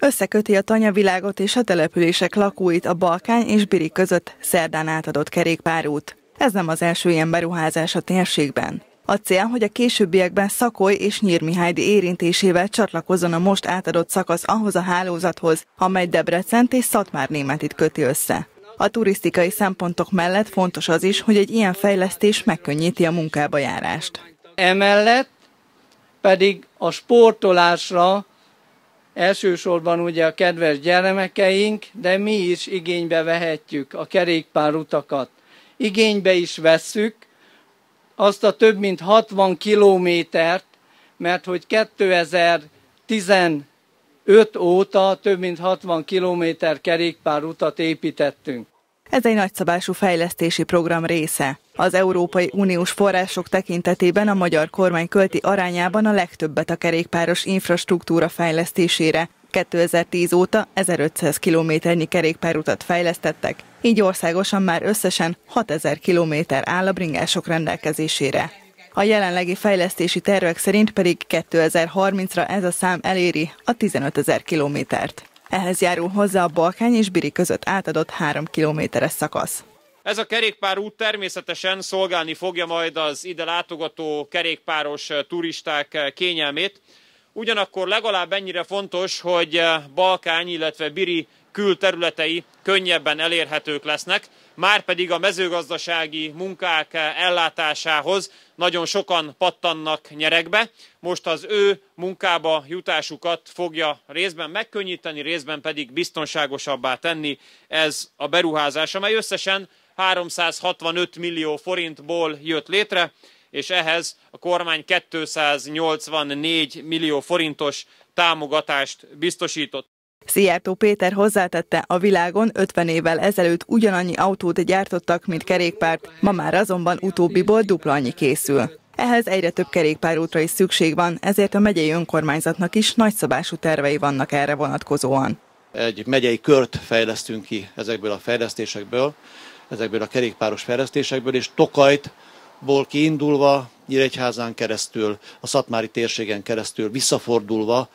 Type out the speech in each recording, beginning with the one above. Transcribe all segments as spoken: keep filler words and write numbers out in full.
Összeköti a tanyavilágot és a települések lakóit a Balkány és Biri között szerdán átadott kerékpárút. Ez nem az első ilyen beruházás a térségben. A cél, hogy a későbbiekben Szakoly és Nyír Mihálydi érintésével csatlakozzon a most átadott szakasz ahhoz a hálózathoz, amely Debrecent és Szatmár Németit köti össze. A turisztikai szempontok mellett fontos az is, hogy egy ilyen fejlesztés megkönnyíti a munkába járást. Emellett pedig a sportolásra elsősorban ugye a kedves gyermekeink, de mi is igénybe vehetjük a kerékpárutakat. Igénybe is vesszük azt a több mint hatvan kilométert, mert hogy kétezer-tizenöt óta több mint hatvan kilométer kerékpárutat építettünk. Ez egy nagyszabású fejlesztési program része. Az Európai Uniós források tekintetében a magyar kormány költi arányában a legtöbbet a kerékpáros infrastruktúra fejlesztésére. kétezer-tíz óta ezerötszáz kilométernyi kerékpárutat fejlesztettek, így országosan már összesen hatezer kilométer áll a bringások rendelkezésére. A jelenlegi fejlesztési tervek szerint pedig kétezer-harmincra ez a szám eléri a tizenötezer kilométert. Ehhez járul hozzá a Balkány és Biri között átadott három kilométeres szakasz. Ez a kerékpárút természetesen szolgálni fogja majd az ide látogató kerékpáros turisták kényelmét. Ugyanakkor legalább ennyire fontos, hogy Balkány, illetve Biri külterületei könnyebben elérhetők lesznek, márpedig a mezőgazdasági munkák ellátásához nagyon sokan pattannak nyeregbe. Most az ő munkába jutásukat fogja részben megkönnyíteni, részben pedig biztonságosabbá tenni ez a beruházás, amely összesen háromszázhatvanöt millió forintból jött létre, és ehhez a kormány kétszáznyolcvannégy millió forintos támogatást biztosított. Szijjártó Péter hozzátette, a világon ötven évvel ezelőtt ugyanannyi autót gyártottak, mint kerékpárt, ma már azonban utóbbiból dupla annyi készül. Ehhez egyre több kerékpárútra is szükség van, ezért a megyei önkormányzatnak is nagyszabású tervei vannak erre vonatkozóan. Egy megyei kört fejlesztünk ki ezekből a fejlesztésekből, ezekből a kerékpáros fejlesztésekből, és Tokajtból kiindulva, Nyíregyházán keresztül, a szatmári térségen keresztül visszafordulva,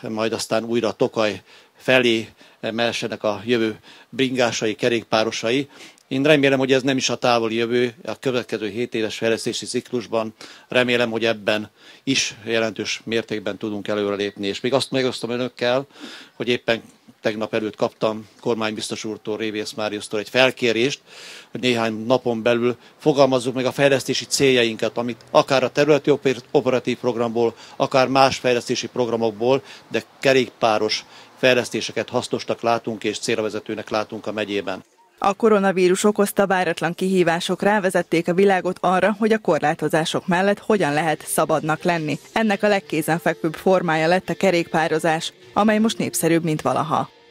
majd aztán újra Tokaj felé mehessenek a jövő bringásai, kerékpárosai. Én remélem, hogy ez nem is a távoli jövő, a következő hét éves fejlesztési ciklusban. Remélem, hogy ebben is jelentős mértékben tudunk előrelépni. És még azt megosztom önökkel, hogy éppen tegnap előtt kaptam kormánybiztos úrtól, Révész Máriusztól egy felkérést, hogy néhány napon belül fogalmazzuk meg a fejlesztési céljainkat, amit akár a területi operatív programból, akár más fejlesztési programokból, de kerékpáros fejlesztéseket hasznosnak látunk és célravezetőnek látunk a megyében. A koronavírus okozta váratlan kihívások rávezették a világot arra, hogy a korlátozások mellett hogyan lehet szabadnak lenni. Ennek a legkézenfekvőbb formája lett a kerékpározás, amely most népszerűbb, mint valaha.